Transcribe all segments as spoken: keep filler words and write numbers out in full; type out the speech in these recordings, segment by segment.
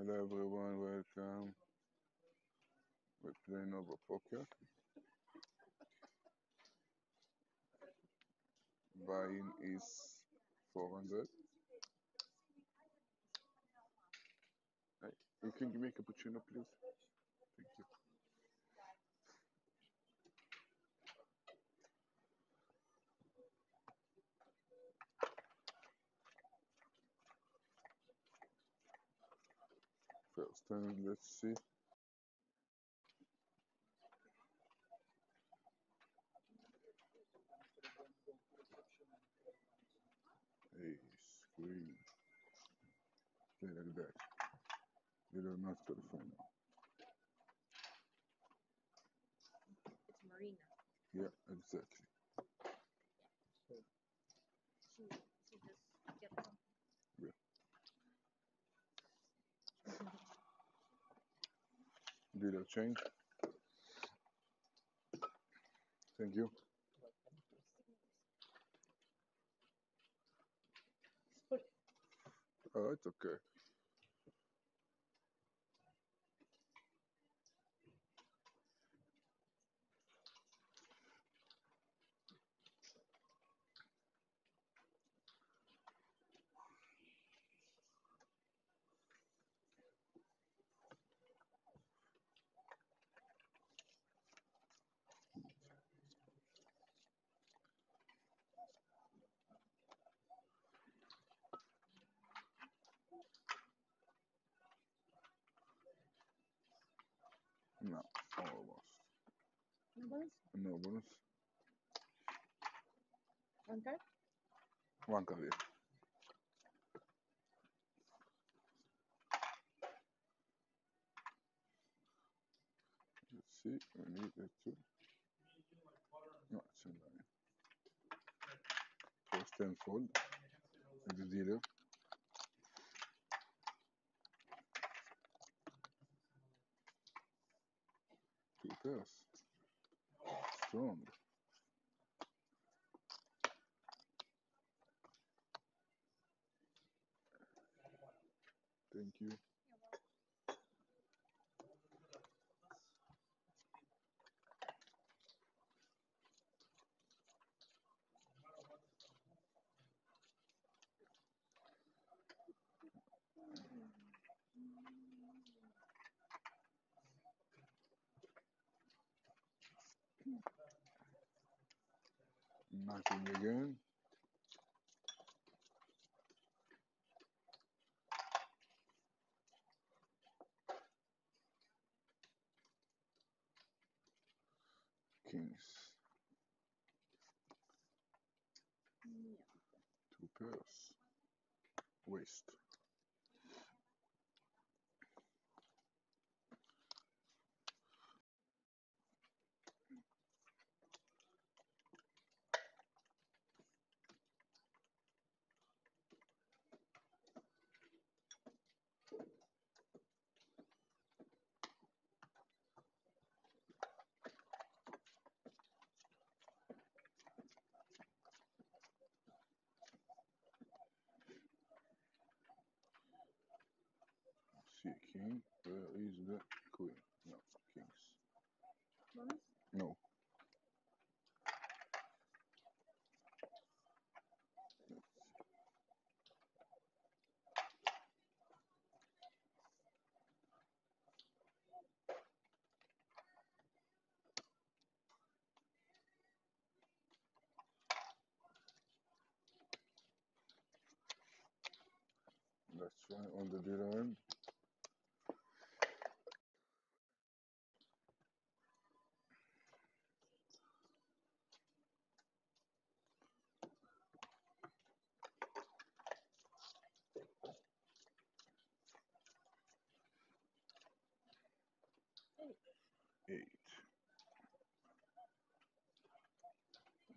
Hello everyone, welcome. We're playing over poker buying is four hundred. Hey, you can give me a cappuccino please, thank you. First time, let's see. Hey, screen. Play like that. You don't know to the phone. It's Marina. Yeah, exactly. Yeah. She, she just gets something. Yeah. Did I change? Thank you. Sorry. Oh, it's okay. No, almost. No bonus? No bonus. One card? One card, yeah. Let's see, we need that too. No, it's in line. First ten fold. And the dealer. Yes. Strong. Thank you. Nothing again. Kings. Yeah. Two pairs. Waste. See a king, where is the queen? No, kings. Bonus? No. Let's see. Let's try on the dealer end. Eight.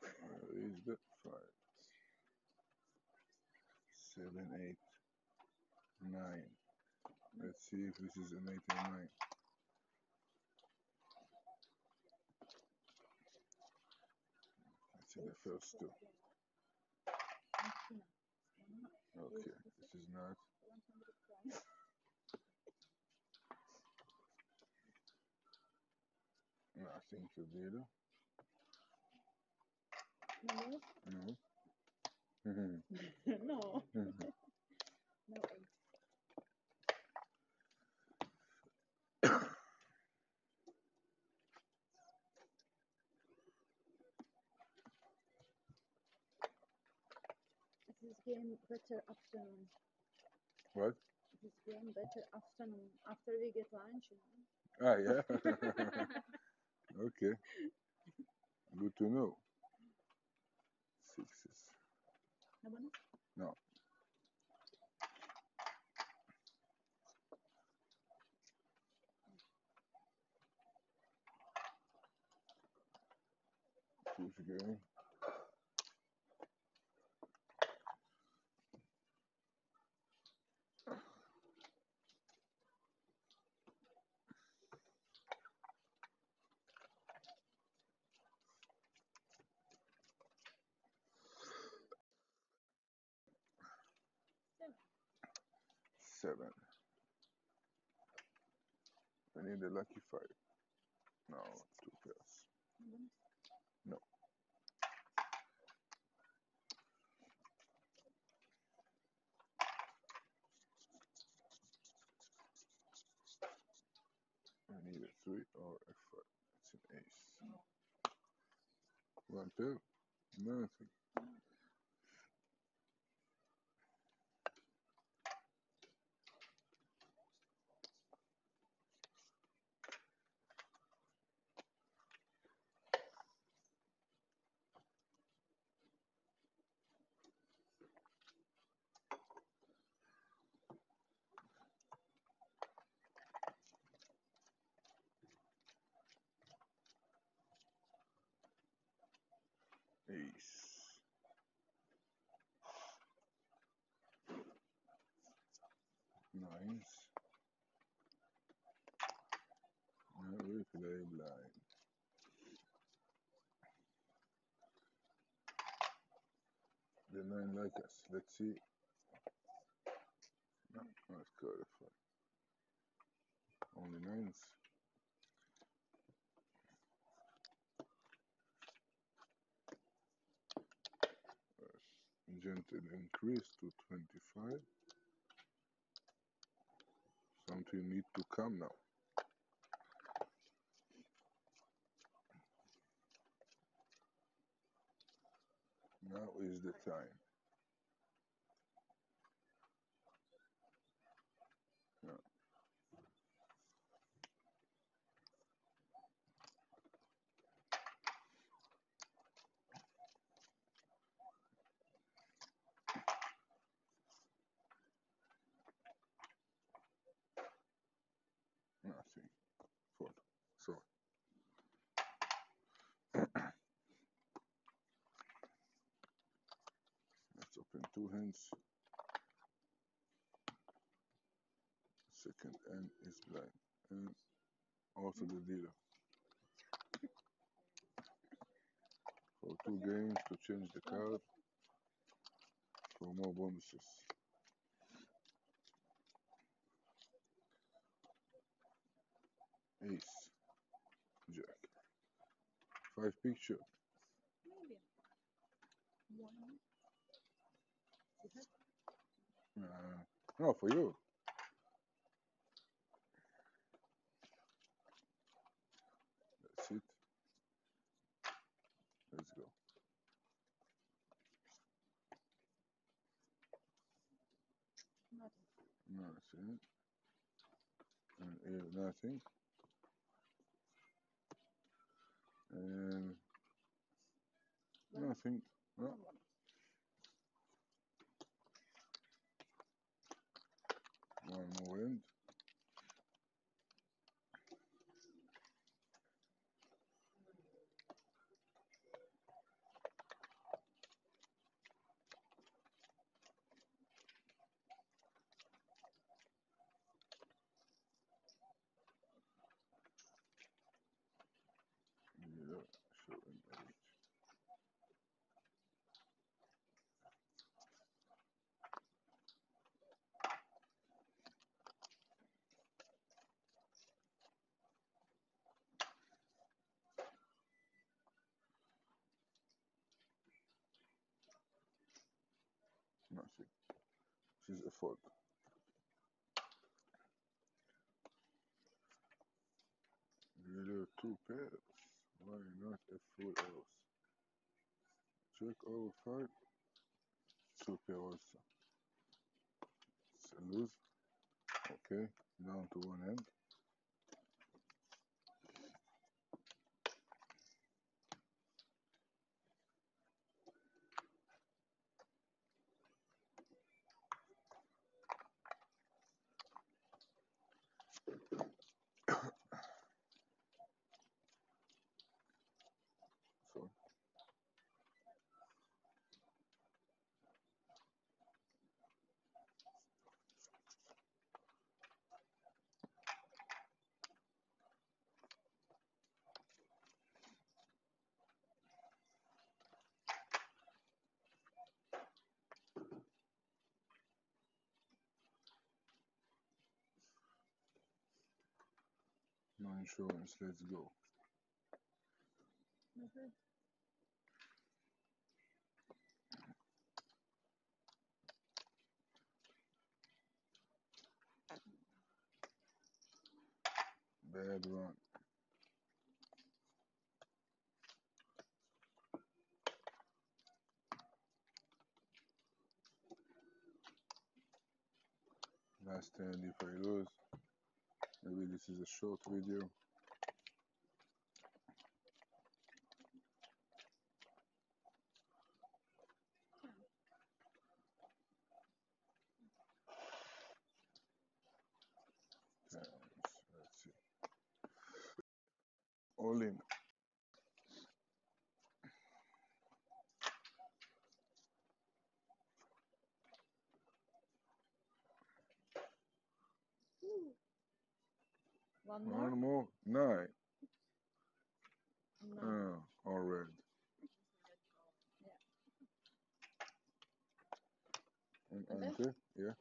Where is the five? Seven, eight, nine. Let's see if this is an eight or nine. Let's see the first two. Okay, this is not. I think you did. No. No. Mm-hmm. No. Mm-hmm. No. This game better afternoon. What? This game better afternoon after we get lunch. You know? Ah, yeah. Okay. Good to know. Sixes. No. Who's going? Seven. I need a lucky five. No, two pairs. No. I need a three or a five. It's an ace. One pair. Nothing. Ace. Nines. I will play blind. The nine like us. Let's see. No, not qualified. Only nines. Gentle increase to twenty-five. Something need to come now. Now is the time. No. Nothing. Four. So. Let's open two hands. Second hand is blind. And also the dealer. For two games to change the card. For more bonuses. Ace, Jack, five picture. Maybe one. Uh, no, for you. That's it. Let's go. Nothing. Nothing. And here, nothing. And nothing. No. One more end. dieses Erfolg. Below two pairs, why not a full house? Check over five, two pair also. It's a loose. Okay, down to one end. No insurance, let's go. Mm-hmm. Bad run. Last hand if I lose. Maybe this is a short video. Tens, let's see. All in. One more? One more? Nine. No. Oh, all red. Yeah. And enter? Yeah.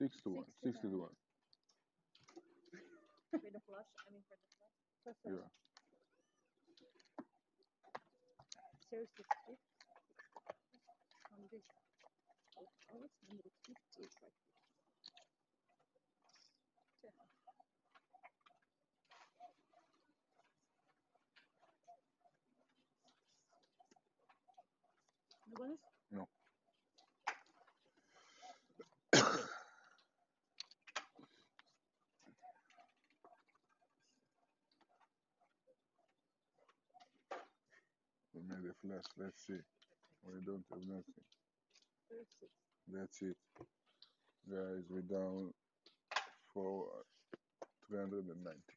Six to one. Six to one. For the flush? I mean, for the flush? Yeah. Seriously, six? On this, oh, it's number fifty right here. No bonus? No. We made a flash, let's see. We don't have nothing. That's it. That's it. Guys, we're down for three hundred ninety.